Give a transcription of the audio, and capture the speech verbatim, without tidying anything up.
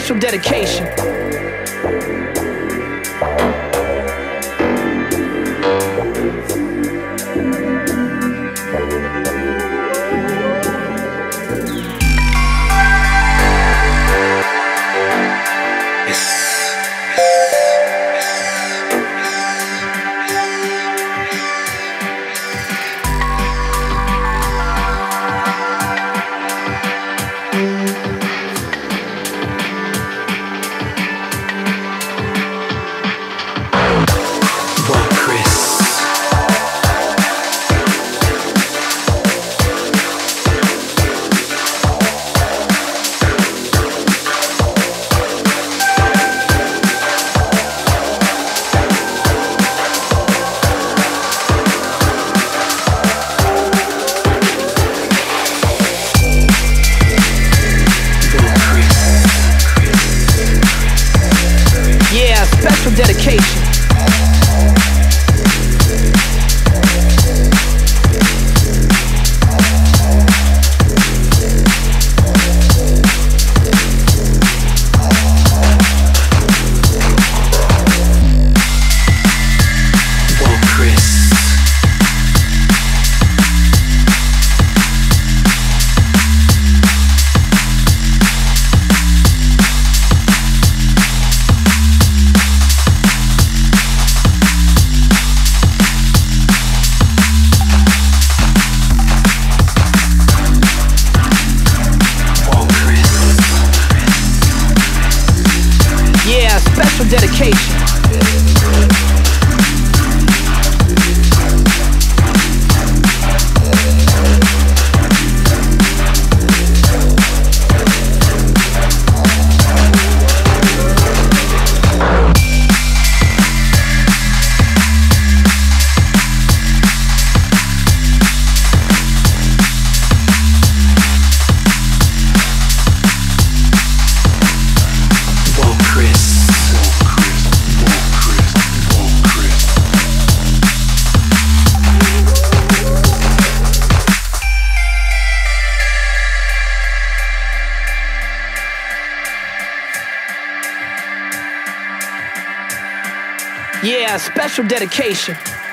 special dedication. Special dedication. Special dedication. Yeah, special dedication.